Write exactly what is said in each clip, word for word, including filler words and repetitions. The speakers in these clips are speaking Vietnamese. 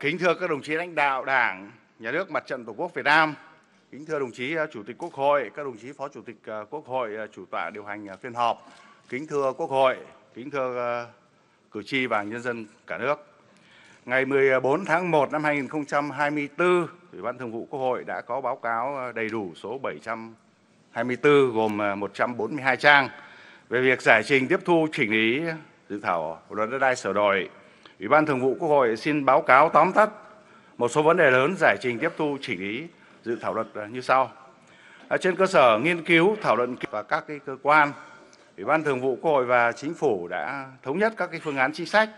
Kính thưa các đồng chí lãnh đạo Đảng, Nhà nước, Mặt trận Tổ quốc Việt Nam, kính thưa đồng chí Chủ tịch Quốc hội, các đồng chí Phó Chủ tịch Quốc hội chủ tọa điều hành phiên họp, kính thưa Quốc hội, kính thưa cử tri và nhân dân cả nước. Ngày mười bốn tháng một năm hai nghìn không trăm hai mươi tư, Ủy ban Thường vụ Quốc hội đã có báo cáo đầy đủ số bảy trăm hai mươi tư gồm một trăm bốn mươi hai trang về việc giải trình tiếp thu chỉnh lý dự thảo luật đất đai sửa đổi. Ủy ban Thường vụ Quốc hội xin báo cáo tóm tắt một số vấn đề lớn giải trình tiếp thu chỉnh lý dự thảo luật như sau. À, trên cơ sở nghiên cứu, thảo luận và các cái cơ quan, Ủy ban Thường vụ Quốc hội và Chính phủ đã thống nhất các cái phương án chính sách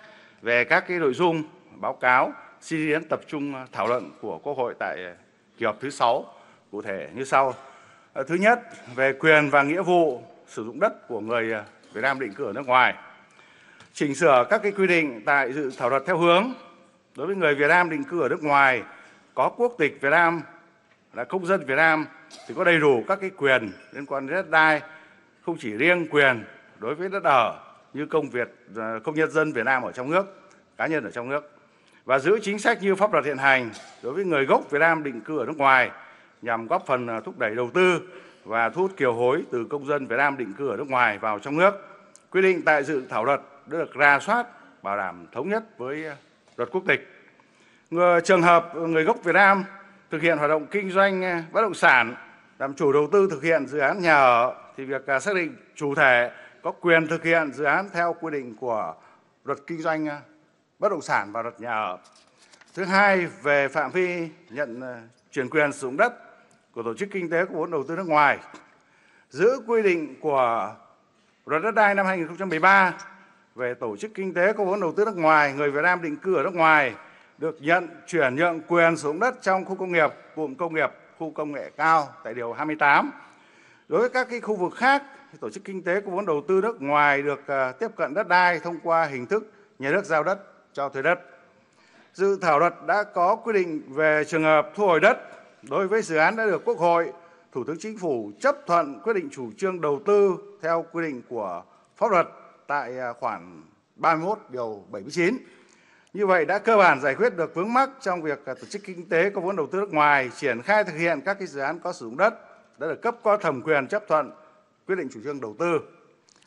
về các cái nội dung báo cáo xin ý kiến tập trung thảo luận của Quốc hội tại kỳ họp thứ sáu, cụ thể như sau. À, thứ nhất, về quyền và nghĩa vụ sử dụng đất của người Việt Nam định cư ở nước ngoài. Chỉnh sửa các cái quy định tại dự thảo luật theo hướng đối với người Việt Nam định cư ở nước ngoài có quốc tịch Việt Nam, là công dân Việt Nam thì có đầy đủ các cái quyền liên quan đến đất đai, không chỉ riêng quyền đối với đất ở như công Việt công nhân dân Việt Nam ở trong nước, cá nhân ở trong nước, và giữ chính sách như pháp luật hiện hành đối với người gốc Việt Nam định cư ở nước ngoài nhằm góp phần thúc đẩy đầu tư và thu hút kiều hối từ công dân Việt Nam định cư ở nước ngoài vào trong nước. Quy định tại dự thảo luật được rà soát bảo đảm thống nhất với luật quốc tịch. Trường hợp người gốc Việt Nam thực hiện hoạt động kinh doanh bất động sản, làm chủ đầu tư thực hiện dự án nhà ở thì việc xác định chủ thể có quyền thực hiện dự án theo quy định của luật kinh doanh bất động sản và luật nhà ở. Thứ hai, về phạm vi nhận chuyển quyền sử dụng đất của tổ chức kinh tế có vốn đầu tư nước ngoài, giữ quy định của luật đất đai năm hai nghìn không trăm mười ba về tổ chức kinh tế có vốn đầu tư nước ngoài, người Việt Nam định cư ở nước ngoài được nhận chuyển nhượng quyền sử dụng đất trong khu công nghiệp, cụm công nghiệp, khu công nghệ cao tại điều hai mươi tám. Đối với các cái khu vực khác, tổ chức kinh tế có vốn đầu tư nước ngoài được uh, tiếp cận đất đai thông qua hình thức nhà nước giao đất cho thuê đất. Dự thảo luật đã có quy định về trường hợp thu hồi đất đối với dự án đã được Quốc hội, Thủ tướng Chính phủ chấp thuận quyết định chủ trương đầu tư theo quy định của pháp luật tại uh, khoản ba mươi mốt điều bảy mươi chín. Như vậy đã cơ bản giải quyết được vướng mắc trong việc tổ chức kinh tế có vốn đầu tư nước ngoài triển khai thực hiện các cái dự án có sử dụng đất đã được cấp có thẩm quyền chấp thuận quyết định chủ trương đầu tư.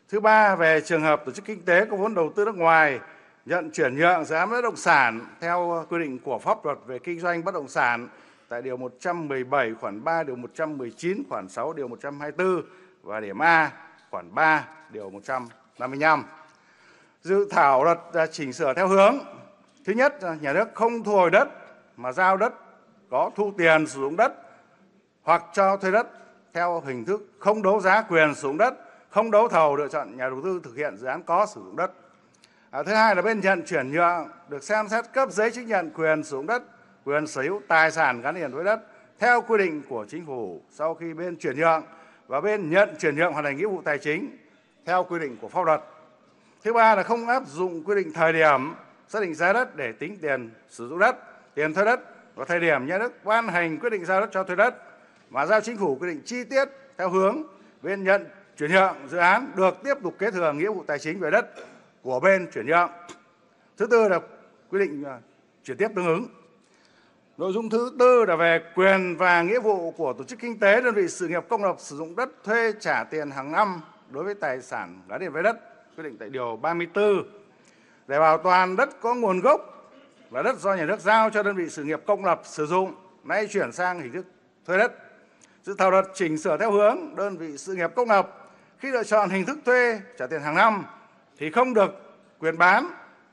Thứ ba, về trường hợp tổ chức kinh tế có vốn đầu tư nước ngoài nhận chuyển nhượng dự án bất động sản theo quy định của pháp luật về kinh doanh bất động sản tại điều một trăm mười bảy khoản ba, điều một trăm mười chín khoản sáu, điều một trăm hai mươi tư và điểm A khoản ba, điều một trăm năm mươi lăm. Dự thảo luật chỉnh sửa theo hướng: thứ nhất, nhà nước không thu hồi đất mà giao đất có thu tiền sử dụng đất hoặc cho thuê đất theo hình thức không đấu giá quyền sử dụng đất, không đấu thầu lựa chọn nhà đầu tư thực hiện dự án có sử dụng đất. À, thứ hai là bên nhận chuyển nhượng được xem xét cấp giấy chứng nhận quyền sử dụng đất, quyền sở hữu tài sản gắn liền với đất theo quy định của Chính phủ sau khi bên chuyển nhượng và bên nhận chuyển nhượng hoàn thành nghĩa vụ tài chính theo quy định của pháp luật. Thứ ba là không áp dụng quy định thời điểm xác định giá đất để tính tiền sử dụng đất, tiền thuê đất và thời điểm nhà nước ban hành quyết định giao đất cho thuê đất, mà giao Chính phủ quyết định chi tiết theo hướng bên nhận chuyển nhượng dự án được tiếp tục kế thừa nghĩa vụ tài chính về đất của bên chuyển nhượng. Thứ tư là quy định chuyển tiếp tương ứng. Nội dung thứ tư là về quyền và nghĩa vụ của tổ chức kinh tế, đơn vị sự nghiệp công lập sử dụng đất thuê trả tiền hàng năm đối với tài sản gắn liền với đất, quyết định tại điều ba mươi tư. Để bảo toàn đất có nguồn gốc là đất do nhà nước giao cho đơn vị sự nghiệp công lập sử dụng, nay chuyển sang hình thức thuê đất, dự thảo luật chỉnh sửa theo hướng đơn vị sự nghiệp công lập khi lựa chọn hình thức thuê trả tiền hàng năm thì không được quyền bán,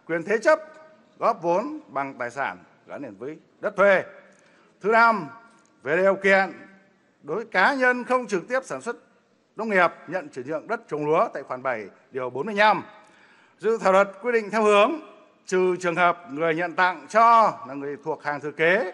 quyền thế chấp, góp vốn bằng tài sản gắn liền với đất thuê. Thứ năm, về điều kiện đối với cá nhân không trực tiếp sản xuất nông nghiệp nhận chuyển nhượng đất trồng lúa tại khoản bảy điều bốn mươi lăm. Dự thảo luật quy định theo hướng trừ trường hợp người nhận tặng cho là người thuộc hàng thừa kế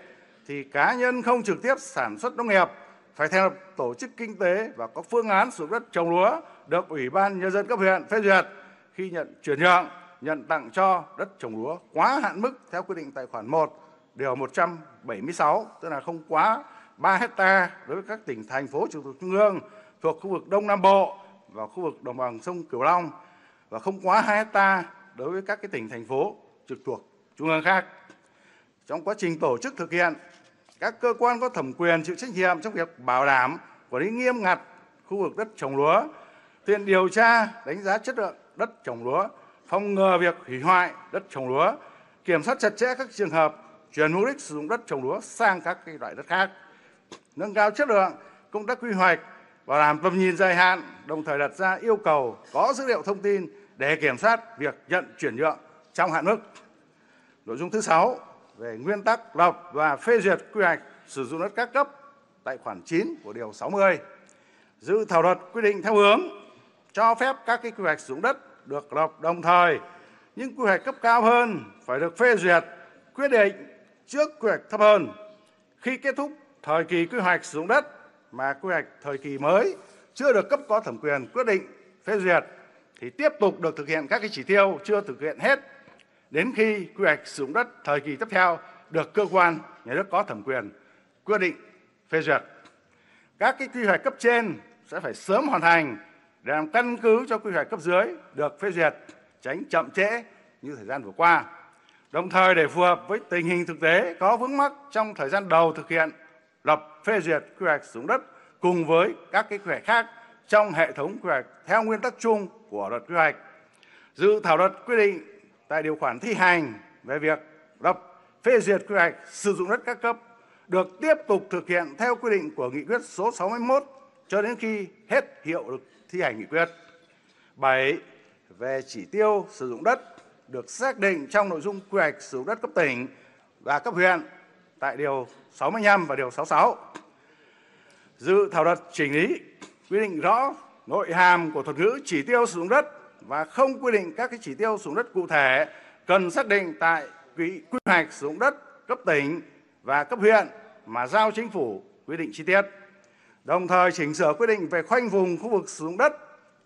thì cá nhân không trực tiếp sản xuất nông nghiệp phải thành lập tổ chức kinh tế và có phương án sử dụng đất trồng lúa được Ủy ban Nhân dân cấp huyện phê duyệt khi nhận chuyển nhượng, nhận tặng cho đất trồng lúa quá hạn mức theo quy định tại khoản một, điều một trăm bảy mươi sáu, tức là không quá ba hectare đối với các tỉnh, thành phố trực thuộc trung ương thuộc khu vực Đông Nam Bộ và khu vực đồng bằng sông Cửu Long, và không quá hai hectare đối với các cái tỉnh, thành phố trực thuộc trung ương khác. Trong quá trình tổ chức thực hiện, các cơ quan có thẩm quyền chịu trách nhiệm trong việc bảo đảm, quản lý nghiêm ngặt khu vực đất trồng lúa, thực hiện điều tra, đánh giá chất lượng đất trồng lúa, phòng ngừa việc hủy hoại đất trồng lúa, kiểm soát chặt chẽ các trường hợp chuyển mục đích sử dụng đất trồng lúa sang các loại đất khác, nâng cao chất lượng công tác quy hoạch, bảo đảm tầm nhìn dài hạn, đồng thời đặt ra yêu cầu có dữ liệu thông tin để kiểm soát việc nhận chuyển nhượng trong hạn mức. Nội dung thứ sáu về nguyên tắc lập và phê duyệt quy hoạch sử dụng đất các cấp tại khoản chín của điều sáu mươi. Dự thảo luật quy định theo hướng cho phép các cái quy hoạch sử dụng đất được lập đồng thời, nhưng quy hoạch cấp cao hơn phải được phê duyệt quyết định trước quy hoạch thấp hơn. Khi kết thúc thời kỳ quy hoạch sử dụng đất mà quy hoạch thời kỳ mới chưa được cấp có thẩm quyền quyết định phê duyệt thì tiếp tục được thực hiện các cái chỉ tiêu chưa thực hiện hết đến khi quy hoạch sử dụng đất thời kỳ tiếp theo được cơ quan nhà nước có thẩm quyền quyết định phê duyệt. Các cái quy hoạch cấp trên sẽ phải sớm hoàn thành để làm căn cứ cho quy hoạch cấp dưới được phê duyệt, tránh chậm trễ như thời gian vừa qua. Đồng thời để phù hợp với tình hình thực tế có vướng mắc trong thời gian đầu thực hiện lập phê duyệt quy hoạch sử dụng đất cùng với các cái quy hoạch khác trong hệ thống quy hoạch theo nguyên tắc chung của luật quy hoạch. Dự thảo luật quy định tại điều khoản thi hành về việc lập phê duyệt quy hoạch sử dụng đất các cấp được tiếp tục thực hiện theo quy định của nghị quyết số sáu mươi mốt cho đến khi hết hiệu lực thi hành nghị quyết. bảy. Về chỉ tiêu sử dụng đất được xác định trong nội dung quy hoạch sử dụng đất cấp tỉnh và cấp huyện tại điều sáu mươi lăm và điều sáu mươi sáu. Dự thảo luật chỉnh lý quy định rõ nội hàm của thuật ngữ chỉ tiêu sử dụng đất và không quy định các cái chỉ tiêu sử dụng đất cụ thể cần xác định tại quy hoạch sử dụng đất cấp tỉnh và cấp huyện mà giao chính phủ quy định chi tiết. Đồng thời chỉnh sửa quy định về khoanh vùng khu vực sử dụng đất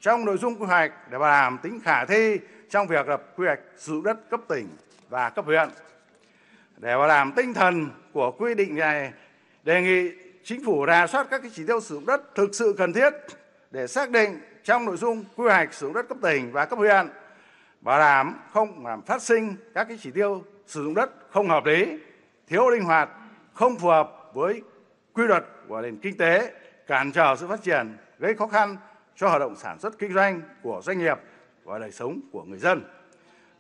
trong nội dung quy hoạch để bảo đảm tính khả thi trong việc lập quy hoạch sử dụng đất cấp tỉnh và cấp huyện. Để bảo đảm tinh thần của quy định này, đề nghị chính phủ rà soát các cái chỉ tiêu sử dụng đất thực sự cần thiết để xác định trong nội dung quy hoạch sử dụng đất cấp tỉnh và cấp huyện, bảo đảm không làm phát sinh các cái chỉ tiêu sử dụng đất không hợp lý, thiếu linh hoạt, không phù hợp với quy luật của nền kinh tế, cản trở sự phát triển, gây khó khăn cho hoạt động sản xuất kinh doanh của doanh nghiệp và đời sống của người dân.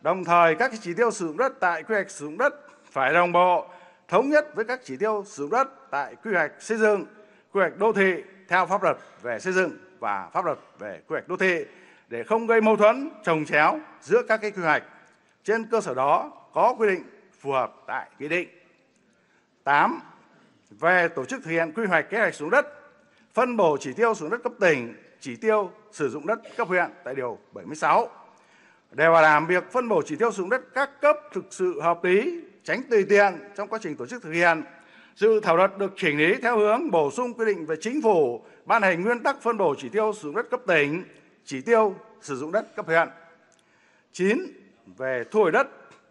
Đồng thời, các chỉ tiêu sử dụng đất tại quy hoạch sử dụng đất phải đồng bộ, thống nhất với các chỉ tiêu sử dụng đất tại quy hoạch xây dựng, quy hoạch đô thị theo pháp luật về xây dựng và pháp luật về quy hoạch đô thị để không gây mâu thuẫn, chồng chéo giữa các cái quy hoạch. Trên cơ sở đó có quy định phù hợp tại nghị định. tám. Về tổ chức thực hiện quy hoạch kế hoạch sử dụng đất, phân bổ chỉ tiêu sử dụng đất cấp tỉnh, chỉ tiêu sử dụng đất cấp huyện tại điều bảy mươi sáu. Để bảo đảm việc phân bổ chỉ tiêu sử dụng đất các cấp thực sự hợp lý, tránh tùy tiện trong quá trình tổ chức thực hiện, dự thảo luật được chỉnh lý theo hướng bổ sung quy định về chính phủ ban hành nguyên tắc phân bổ chỉ tiêu sử dụng đất cấp tỉnh, chỉ tiêu sử dụng đất cấp huyện. chín. Về thu hồi đất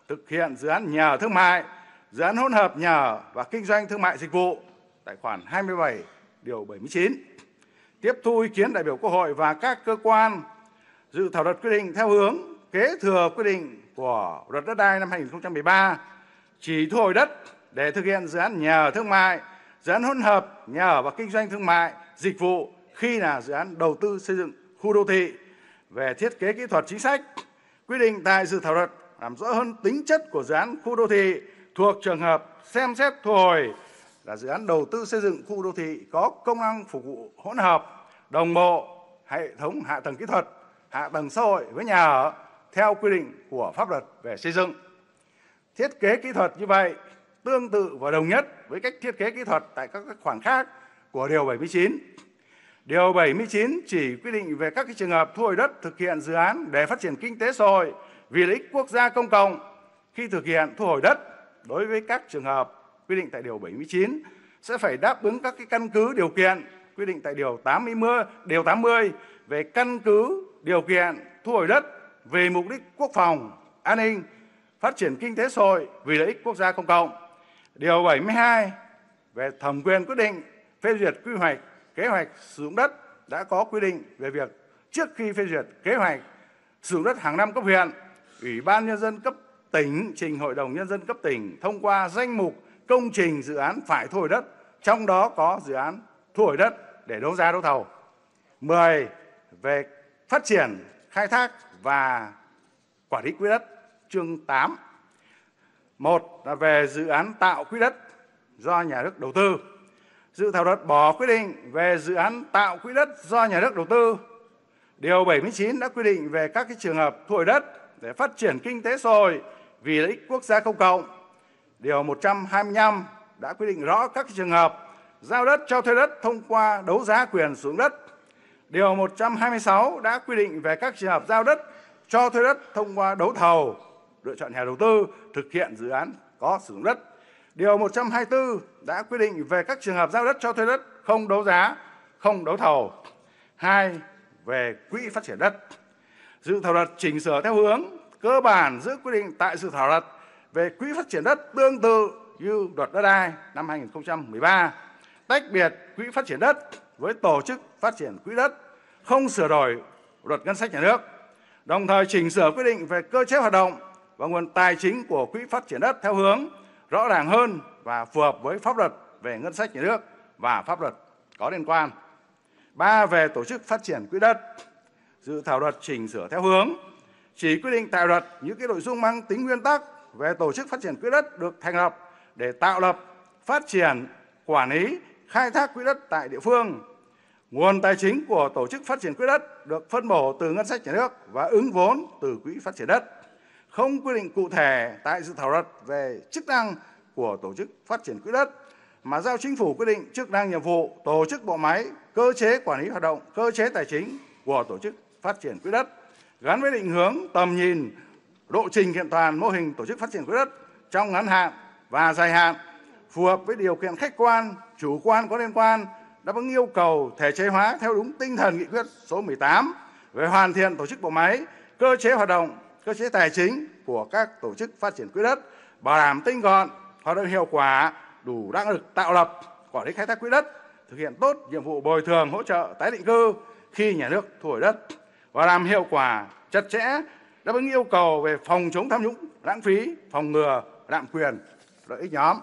thực hiện dự án nhà ở thương mại, dự án hỗn hợp nhà ở và kinh doanh thương mại dịch vụ tại khoản hai mươi bảy điều bảy mươi chín. Tiếp thu ý kiến đại biểu Quốc hội và các cơ quan, dự thảo luật quy định theo hướng kế thừa quy định của Luật Đất đai năm hai nghìn không trăm mười ba chỉ thu hồi đất để thực hiện dự án nhà ở thương mại, dự án hỗn hợp nhà ở và kinh doanh thương mại dịch vụ khi là dự án đầu tư xây dựng khu đô thị. Về thiết kế kỹ thuật chính sách, quy định tại dự thảo luật làm rõ hơn tính chất của dự án khu đô thị thuộc trường hợp xem xét thu hồi là dự án đầu tư xây dựng khu đô thị có công năng phục vụ hỗn hợp, đồng bộ, hệ thống hạ tầng kỹ thuật, hạ tầng xã hội với nhà ở theo quy định của pháp luật về xây dựng. Thiết kế kỹ thuật như vậy tương tự và đồng nhất với cách thiết kế kỹ thuật tại các khoản khác của điều bảy mươi chín. Điều bảy mươi chín chỉ quy định về các trường hợp thu hồi đất thực hiện dự án để phát triển kinh tế xã hội vì lợi ích quốc gia công cộng khi thực hiện thu hồi đất. Đối với các trường hợp quy định tại điều bảy mươi chín sẽ phải đáp ứng các cái căn cứ điều kiện quy định tại điều tám mươi, điều tám mươi về căn cứ điều kiện thu hồi đất vì mục đích quốc phòng, an ninh, phát triển kinh tế xã hội vì lợi ích quốc gia công cộng. Điều bảy mươi hai về thẩm quyền quyết định phê duyệt quy hoạch, kế hoạch sử dụng đất đã có quy định về việc trước khi phê duyệt kế hoạch sử dụng đất hàng năm cấp huyện, Ủy ban nhân dân cấp tỉnh trình Hội đồng Nhân dân cấp tỉnh thông qua danh mục công trình dự án phải thu hồi đất, trong đó có dự án thu hồi đất để đấu giá đấu thầu. mười. Về phát triển, khai thác và quản lý quỹ đất, chương tám. một là về dự án tạo quỹ đất do nhà nước đầu tư. Dự thảo luật bỏ quy định về dự án tạo quỹ đất do nhà nước đầu tư. Điều bảy mươi chín đã quy định về các cái trường hợp thu hồi đất để phát triển kinh tế xã hội vì lợi ích quốc gia công cộng. Điều một trăm hai mươi lăm đã quy định rõ các trường hợp giao đất cho thuê đất thông qua đấu giá quyền sử dụng đất. Điều một trăm hai mươi sáu đã quy định về các trường hợp giao đất cho thuê đất thông qua đấu thầu, lựa chọn nhà đầu tư thực hiện dự án có sử dụng đất. Điều một trăm hai mươi tư đã quy định về các trường hợp giao đất cho thuê đất không đấu giá, không đấu thầu. Hai, về quỹ phát triển đất. Dự thảo luật chỉnh sửa theo hướng cơ bản giữ quy định tại dự thảo luật về quỹ phát triển đất tương tự như Luật Đất đai năm hai nghìn không trăm mười ba, tách biệt quỹ phát triển đất với tổ chức phát triển quỹ đất, không sửa đổi Luật Ngân sách Nhà nước. Đồng thời chỉnh sửa quy định về cơ chế hoạt động và nguồn tài chính của quỹ phát triển đất theo hướng rõ ràng hơn và phù hợp với pháp luật về ngân sách nhà nước và pháp luật có liên quan. Ba, về tổ chức phát triển quỹ đất. Dự thảo luật chỉnh sửa theo hướng chỉ quy định tại luật những cái nội dung mang tính nguyên tắc về tổ chức phát triển quỹ đất được thành lập để tạo lập, phát triển, quản lý, khai thác quỹ đất tại địa phương. Nguồn tài chính của tổ chức phát triển quỹ đất được phân bổ từ ngân sách nhà nước và ứng vốn từ quỹ phát triển đất. Không quy định cụ thể tại dự thảo luật về chức năng của tổ chức phát triển quỹ đất mà giao Chính phủ quy định chức năng, nhiệm vụ, tổ chức bộ máy, cơ chế quản lý hoạt động, cơ chế tài chính của tổ chức phát triển quỹ đất gắn với định hướng, tầm nhìn, lộ trình kiện toàn mô hình tổ chức phát triển quỹ đất trong ngắn hạn và dài hạn, phù hợp với điều kiện khách quan, chủ quan có liên quan, đáp ứng yêu cầu thể chế hóa theo đúng tinh thần nghị quyết số mười tám về hoàn thiện tổ chức bộ máy, cơ chế hoạt động, cơ chế tài chính của các tổ chức phát triển quỹ đất, bảo đảm tinh gọn, hoạt động hiệu quả, đủ năng lực tạo lập, quản lý khai thác quỹ đất, thực hiện tốt nhiệm vụ bồi thường, hỗ trợ tái định cư khi nhà nước thu hồi đất, bảo đảm hiệu quả, chặt chẽ, đáp ứng yêu cầu về phòng chống tham nhũng, lãng phí, phòng ngừa lạm quyền, lợi ích nhóm.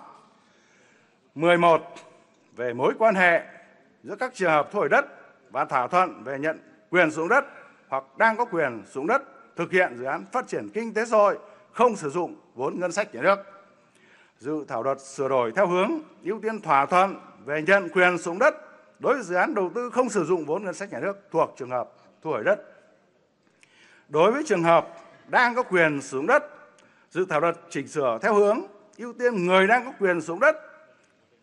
mười một. Về mối quan hệ giữa các trường hợp thu hồi đất và thỏa thuận về nhận quyền sử dụng đất hoặc đang có quyền sử dụng đất thực hiện dự án phát triển kinh tế xã hội không sử dụng vốn ngân sách nhà nước. Dự thảo luật sửa đổi theo hướng ưu tiên thỏa thuận về nhận quyền sử dụng đất đối với dự án đầu tư không sử dụng vốn ngân sách nhà nước thuộc trường hợp thu hồi đất. Đối với trường hợp đang có quyền sử dụng đất, dự thảo luật chỉnh sửa theo hướng ưu tiên người đang có quyền sử dụng đất,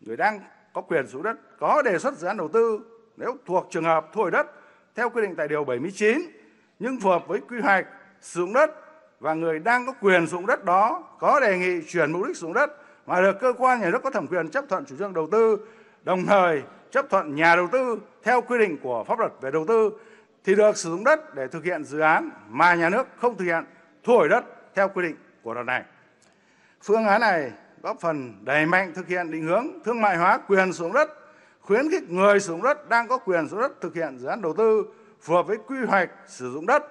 người đang có quyền sử dụng đất có đề xuất dự án đầu tư nếu thuộc trường hợp thu hồi đất theo quy định tại điều bảy mươi chín nhưng phù hợp với quy hoạch sử dụng đất, và người đang có quyền sử dụng đất đó có đề nghị chuyển mục đích sử dụng đất mà được cơ quan nhà nước có thẩm quyền chấp thuận chủ trương đầu tư, đồng thời chấp thuận nhà đầu tư theo quy định của pháp luật về đầu tư, thì được sử dụng đất để thực hiện dự án mà nhà nước không thực hiện thu hồi đất theo quy định của luật này. Phương án này góp phần đẩy mạnh thực hiện định hướng thương mại hóa quyền sử dụng đất, khuyến khích người sử dụng đất đang có quyền sử dụng đất thực hiện dự án đầu tư phù hợp với quy hoạch sử dụng đất.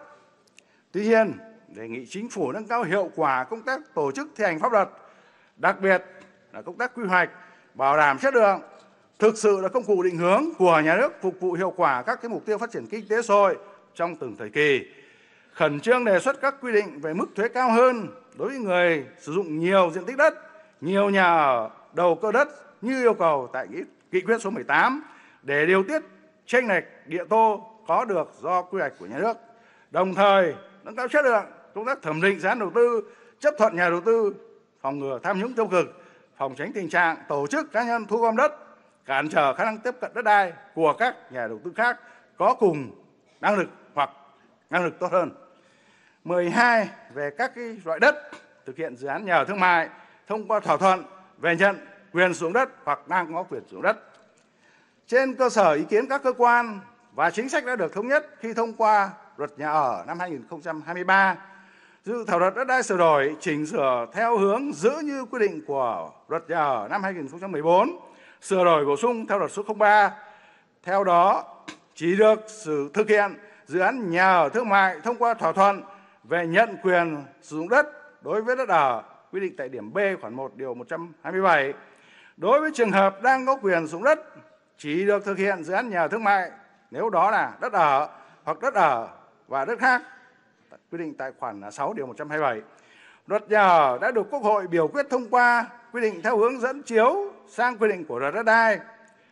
Tuy nhiên, đề nghị Chính phủ nâng cao hiệu quả công tác tổ chức thi hành pháp luật, đặc biệt là công tác quy hoạch, bảo đảm chất lượng, thực sự là công cụ định hướng của nhà nước phục vụ hiệu quả các cái mục tiêu phát triển kinh tế xã hội trong từng thời kỳ. Khẩn trương đề xuất các quy định về mức thuế cao hơn đối với người sử dụng nhiều diện tích đất, nhiều nhà ở đầu cơ đất như yêu cầu tại nghị quyết số mười tám để điều tiết chênh lệch địa tô có được do quy hoạch của nhà nước. Đồng thời nâng cao chất lượng công tác thẩm định dự án đầu tư, chấp thuận nhà đầu tư, phòng ngừa tham nhũng tiêu cực, phòng tránh tình trạng tổ chức cá nhân thu gom đất, cản trở khả năng tiếp cận đất đai của các nhà đầu tư khác có cùng năng lực hoặc năng lực tốt hơn. mười hai. Về các cái loại đất thực hiện dự án nhà ở thương mại thông qua thỏa thuận về nhận quyền sử dụng đất hoặc đang có quyền sử dụng đất. Trên cơ sở ý kiến các cơ quan và chính sách đã được thống nhất khi thông qua Luật Nhà ở năm hai nghìn không trăm hai mươi ba, dự thảo Luật Đất đai sửa đổi chỉnh sửa theo hướng giữ như quy định của Luật Nhà ở năm hai nghìn không trăm mười bốn, sửa đổi bổ sung theo Luật số không ba. Theo đó, chỉ được sự thực hiện dự án nhà ở thương mại thông qua thỏa thuận về nhận quyền sử dụng đất đối với đất ở quy định tại điểm B khoản một điều một trăm hai mươi bảy. Đối với trường hợp đang có quyền sử dụng đất, chỉ được thực hiện dự án nhà ở thương mại nếu đó là đất ở hoặc đất ở và đất khác quy định tại khoản sáu điều một trăm hai mươi bảy. Luật nhà ở đã được Quốc hội biểu quyết thông qua quy định theo hướng dẫn chiếu sang quy định của luật đất đai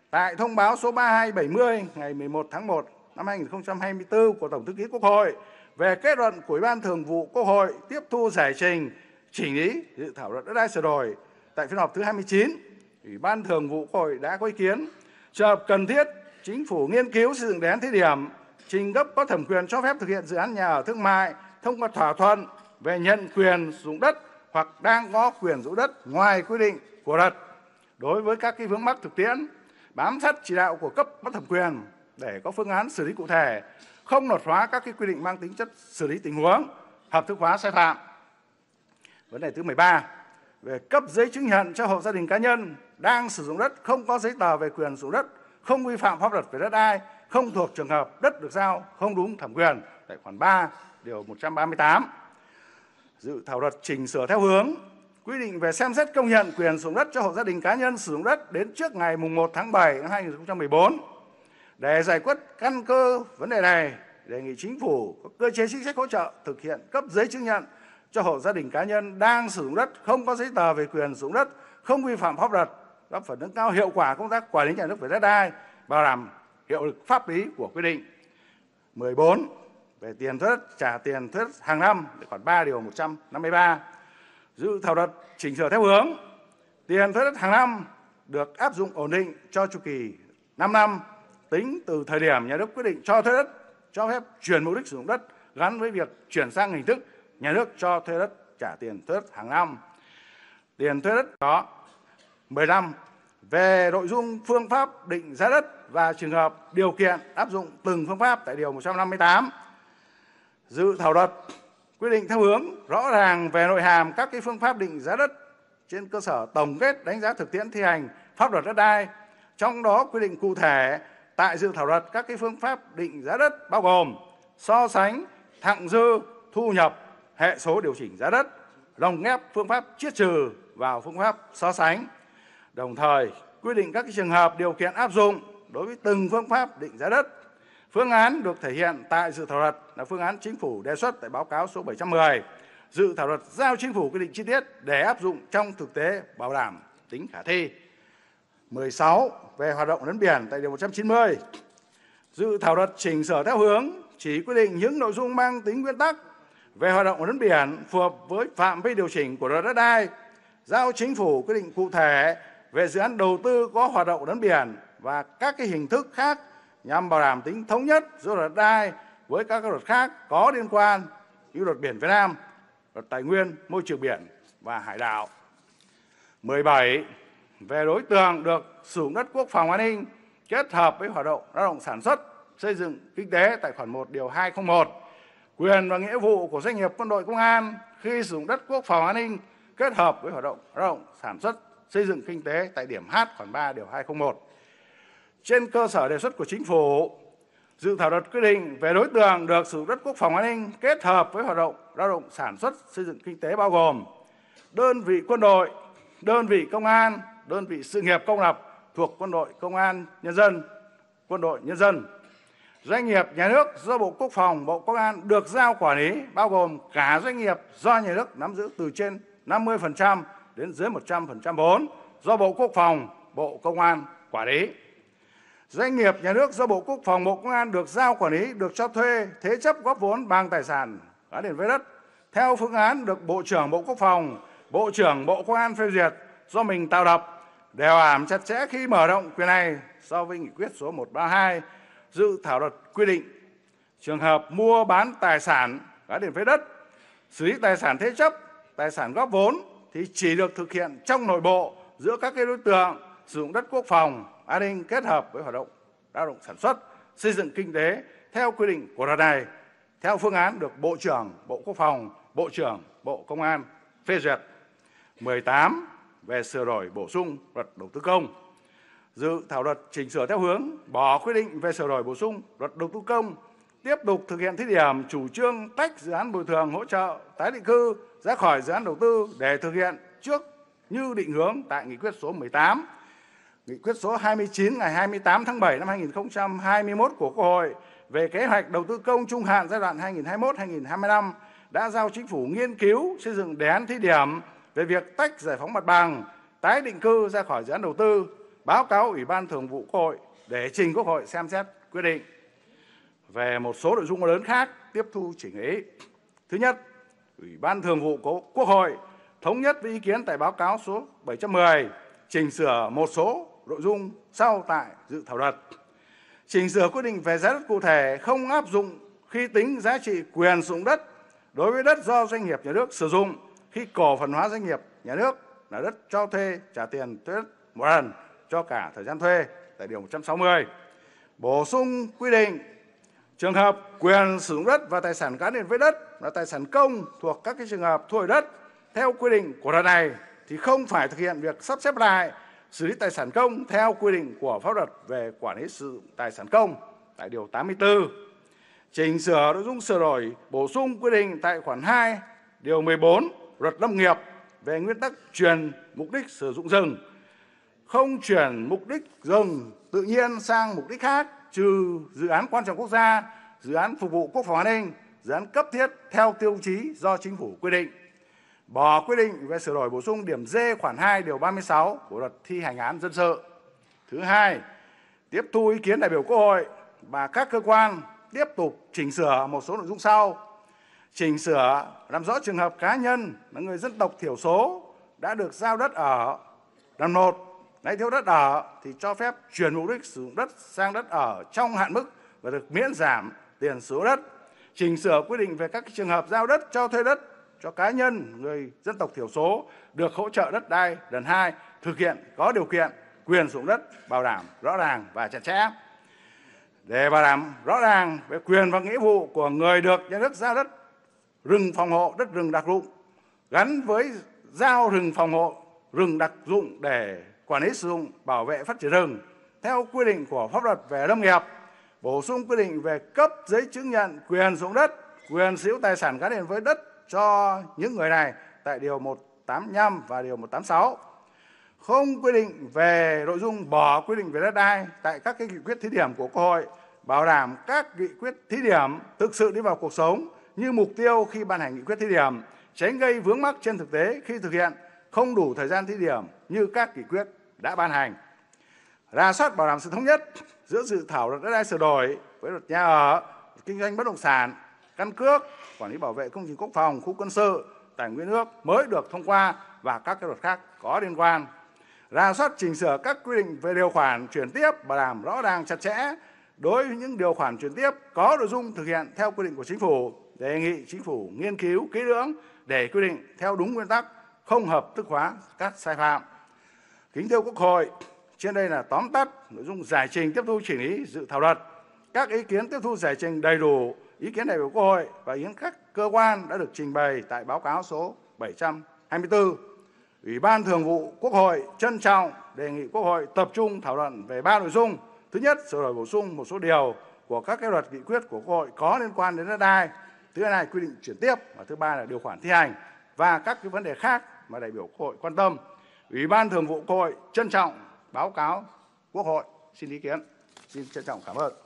tại thông báo số ba nghìn hai trăm bảy mươi ngày mười một tháng một năm hai nghìn không trăm hai mươi tư của Tổng thư ký Quốc hội về kết luận của Ủy ban Thường vụ Quốc hội tiếp thu giải trình chỉnh lý dự thảo luật đất đai sửa đổi tại phiên họp thứ hai mươi chín. Ủy ban Thường vụ Quốc hội đã có ý kiến trường hợp cần thiết, Chính phủ nghiên cứu xây dựng đề án thí điểm trình cấp có thẩm quyền cho phép thực hiện dự án nhà ở thương mại thông qua thỏa thuận về nhận quyền sử dụng đất hoặc đang có quyền sử dụng đất ngoài quy định của luật. Đối với các cái vướng mắc thực tiễn, bám sát chỉ đạo của cấp có thẩm quyền để có phương án xử lý cụ thể, không luật hóa các cái quy định mang tính chất xử lý tình huống, hợp thức hóa sai phạm. Vấn đề thứ mười ba về cấp giấy chứng nhận cho hộ gia đình cá nhân đang sử dụng đất không có giấy tờ về quyền sử dụng đất, không vi phạm pháp luật về đất đai, không thuộc trường hợp đất được giao không đúng thẩm quyền tại khoản ba điều một trăm ba mươi tám. Dự thảo luật chỉnh sửa theo hướng quy định về xem xét công nhận quyền sử dụng đất cho hộ gia đình cá nhân sử dụng đất đến trước ngày mùng một tháng bảy năm hai nghìn không trăm mười bốn. Để giải quyết căn cơ vấn đề này, đề nghị Chính phủ có cơ chế chính sách hỗ trợ thực hiện cấp giấy chứng nhận cho hộ gia đình cá nhân đang sử dụng đất không có giấy tờ về quyền sử dụng đất, không vi phạm pháp luật, góp phần nâng cao hiệu quả công tác quản lý nhà nước về đất đai, bảo đảm hiệu lực pháp lý của quy định. mười bốn về tiền thuế đất, trả tiền thuế đất hàng năm khoản ba điều một trăm năm mươi ba. Dự thảo luật chỉnh sửa theo hướng tiền thuế đất hàng năm được áp dụng ổn định cho chu kỳ năm năm tính từ thời điểm nhà nước quyết định cho thuê đất, cho phép chuyển mục đích sử dụng đất gắn với việc chuyển sang hình thức nhà nước cho thuê đất, trả tiền thuế đất hàng năm. Tiền thuế đất đó mười lăm về nội dung phương pháp định giá đất và trường hợp điều kiện áp dụng từng phương pháp tại điều một trăm năm mươi tám. Dự thảo luật quy định theo hướng rõ ràng về nội hàm các cái phương pháp định giá đất trên cơ sở tổng kết đánh giá thực tiễn thi hành pháp luật đất đai, trong đó quy định cụ thể tại dự thảo luật các cái phương pháp định giá đất bao gồm so sánh, thặng dư, thu nhập, hệ số điều chỉnh giá đất, lồng ghép phương pháp chiết trừ vào phương pháp so sánh. Đồng thời quy định các cái trường hợp điều kiện áp dụng đối với từng phương pháp định giá đất. Phương án được thể hiện tại dự thảo luật là phương án Chính phủ đề xuất tại báo cáo số bảy trăm mười. Dự thảo luật giao Chính phủ quy định chi tiết để áp dụng trong thực tế, bảo đảm tính khả thi. mười sáu về hoạt động lấn biển tại điều một trăm chín mươi. Dự thảo luật chỉnh sửa theo hướng chỉ quy định những nội dung mang tính nguyên tắc về hoạt động lấn biển phù hợp với phạm vi điều chỉnh của luật đất đai, giao Chính phủ quy định cụ thể về dự án đầu tư có hoạt động lấn biển và các cái hình thức khác nhằm bảo đảm tính thống nhất giữa luật đất đai với các luật khác có liên quan như luật biển Việt Nam, luật tài nguyên, môi trường biển và hải đảo. mười bảy về đối tượng được sử dụng đất quốc phòng an ninh kết hợp với hoạt động lao động sản xuất, xây dựng kinh tế tại khoản một điều hai không một. Quyền và nghĩa vụ của doanh nghiệp quân đội công an khi sử dụng đất quốc phòng an ninh kết hợp với hoạt động lao động sản xuất, xây dựng kinh tế tại điểm H khoản ba điều hai không một. Trên cơ sở đề xuất của Chính phủ, dự thảo luật quy định về đối tượng được sử dụng đất quốc phòng an ninh kết hợp với hoạt động lao động sản xuất, xây dựng kinh tế bao gồm đơn vị quân đội, đơn vị công an, đơn vị sự nghiệp công lập thuộc quân đội công an nhân dân, quân đội nhân dân, doanh nghiệp nhà nước do Bộ Quốc phòng, Bộ Công an được giao quản lý bao gồm cả doanh nghiệp do nhà nước nắm giữ từ trên năm mươi phần trăm đến dưới một trăm phần trăm vốn do Bộ Quốc phòng, Bộ Công an quản lý. Doanh nghiệp nhà nước do Bộ Quốc phòng, Bộ Công an được giao quản lý, được cho thuê, thế chấp góp vốn bằng tài sản gắn liền với đất theo phương án được Bộ trưởng Bộ Quốc phòng, Bộ trưởng Bộ Công an phê duyệt do mình tạo lập, đều ảm chặt chẽ khi mở rộng quyền này so với nghị quyết số một trăm ba mươi hai. Dự thảo luật quy định trường hợp mua bán tài sản gắn liền với đất, xử lý tài sản thế chấp, tài sản góp vốn thì chỉ được thực hiện trong nội bộ giữa các cái đối tượng sử dụng đất quốc phòng an ninh kết hợp với hoạt động lao động sản xuất, xây dựng kinh tế theo quy định của luật này, theo phương án được Bộ trưởng Bộ Quốc phòng, Bộ trưởng Bộ Công an phê duyệt. mười tám về sửa đổi bổ sung luật đầu tư công. Dự thảo luật chỉnh sửa theo hướng bỏ quy định về sửa đổi bổ sung luật đầu tư công tiếp tục thực hiện thí điểm chủ trương tách dự án bồi thường hỗ trợ tái định cư ra khỏi dự án đầu tư để thực hiện trước như định hướng tại nghị quyết số mười tám, nghị quyết số hai mươi chín ngày hai mươi tám tháng bảy năm hai nghìn không trăm hai mươi mốt của Quốc hội về kế hoạch đầu tư công trung hạn giai đoạn hai nghìn không trăm hai mươi mốt đến hai nghìn không trăm hai mươi lăm đã giao Chính phủ nghiên cứu xây dựng đề án thí điểm về việc tách giải phóng mặt bằng tái định cư ra khỏi dự án đầu tư, báo cáo Ủy ban Thường vụ Quốc hội để trình Quốc hội xem xét quyết định. Về một số nội dung lớn khác tiếp thu chỉnh ý. Thứ nhất, Ủy ban Thường vụ của Quốc hội thống nhất với ý kiến tại báo cáo số bảy trăm mười, chỉnh sửa một số nội dung sau tại dự thảo luật. Chỉnh sửa quyết định về giá đất cụ thể không áp dụng khi tính giá trị quyền sử dụng đất đối với đất do doanh nghiệp nhà nước sử dụng khi cổ phần hóa doanh nghiệp nhà nước là đất cho thuê trả tiền thuê đất một lần cho cả thời gian thuê tại điều một trăm sáu mươi. Bổ sung quy định trường hợp quyền sử dụng đất và tài sản gắn liền với đất là tài sản công thuộc các cái trường hợp thu hồi đất theo quy định của luật này thì không phải thực hiện việc sắp xếp lại xử lý tài sản công theo quy định của pháp luật về quản lý sử dụng tài sản công tại điều tám mươi tư. Chỉnh sửa nội dung sửa đổi bổ sung quy định tại khoản hai điều mười bốn luật lâm nghiệp về nguyên tắc chuyển mục đích sử dụng rừng, không chuyển mục đích rừng tự nhiên sang mục đích khác trừ dự án quan trọng quốc gia, dự án phục vụ quốc phòng an ninh, dự án cấp thiết theo tiêu chí do Chính phủ quy định. Bỏ quy định về sửa đổi bổ sung điểm D khoản hai điều ba mươi sáu của luật thi hành án dân sự. Thứ hai, tiếp thu ý kiến đại biểu Quốc hội và các cơ quan tiếp tục chỉnh sửa một số nội dung sau. Chỉnh sửa làm rõ trường hợp cá nhân là người dân tộc thiểu số đã được giao đất ở làm nộp nay thiếu đất ở thì cho phép chuyển mục đích sử dụng đất sang đất ở trong hạn mức và được miễn giảm tiền sử dụng đất. Chỉnh sửa quy định về các trường hợp giao đất cho thuê đất cho cá nhân người dân tộc thiểu số được hỗ trợ đất đai lần hai thực hiện có điều kiện quyền sử dụng đất bảo đảm rõ ràng và chặt chẽ. Để bảo đảm rõ ràng về quyền và nghĩa vụ của người được nhà nước giao đất rừng phòng hộ, đất rừng đặc dụng gắn với giao rừng phòng hộ, rừng đặc dụng để quản lý sử dụng, bảo vệ, phát triển rừng theo quy định của pháp luật về lâm nghiệp, bổ sung quy định về cấp giấy chứng nhận quyền sử dụng đất, quyền sở hữu tài sản gắn liền với đất cho những người này tại điều một trăm tám mươi lăm và điều một trăm tám mươi sáu. Không quy định về nội dung bỏ quy định về đất đai tại các cái nghị quyết thí điểm của Quốc hội, bảo đảm các nghị quyết thí điểm thực sự đi vào cuộc sống như mục tiêu khi ban hành nghị quyết thí điểm, tránh gây vướng mắc trên thực tế khi thực hiện không đủ thời gian thí điểm như các nghị quyết đã ban hành. Rà soát bảo đảm sự thống nhất giữa dự thảo luật đất đai sửa đổi với luật nhà ở, kinh doanh bất động sản, căn cước, quản lý bảo vệ công trình quốc phòng, khu quân sự, tài nguyên nước mới được thông qua và các cái luật khác có liên quan. Rà soát chỉnh sửa các quy định về điều khoản chuyển tiếp bảo đảm rõ ràng chặt chẽ đối với những điều khoản chuyển tiếp có nội dung thực hiện theo quy định của Chính phủ, đề nghị Chính phủ nghiên cứu kỹ lưỡng để quy định theo đúng nguyên tắc, không hợp thức hóa các sai phạm. Kính thưa Quốc hội, trên đây là tóm tắt nội dung giải trình tiếp thu chỉnh lý dự thảo luật. Các ý kiến tiếp thu giải trình đầy đủ ý kiến đại biểu Quốc hội và ý kiến các cơ quan đã được trình bày tại báo cáo số bảy trăm hai mươi tư. Ủy ban Thường vụ Quốc hội trân trọng đề nghị Quốc hội tập trung thảo luận về ba nội dung. Thứ nhất, sửa đổi bổ sung một số điều của các cái luật nghị quyết của Quốc hội có liên quan đến đất đai. Thứ hai, quy định chuyển tiếp và thứ ba là điều khoản thi hành và các cái vấn đề khác mà đại biểu Quốc hội quan tâm. Ủy ban Thường vụ Quốc hội trân trọng báo cáo Quốc hội. Xin ý kiến. Xin trân trọng cảm ơn.